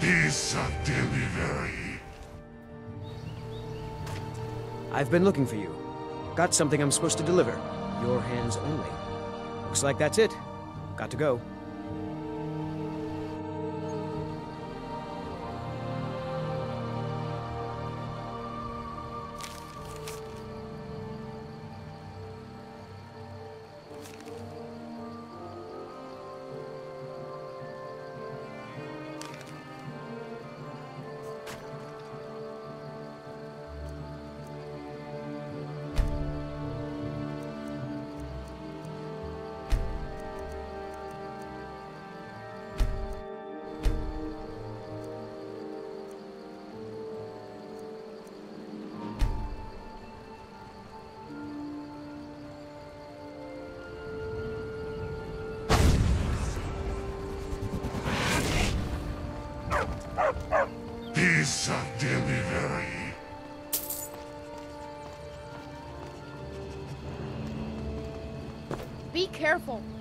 Peace of delivery. I've been looking for you. Got something I'm supposed to deliver. Your hands only. Looks like that's it. Got to go. Peace of delivery. Be careful.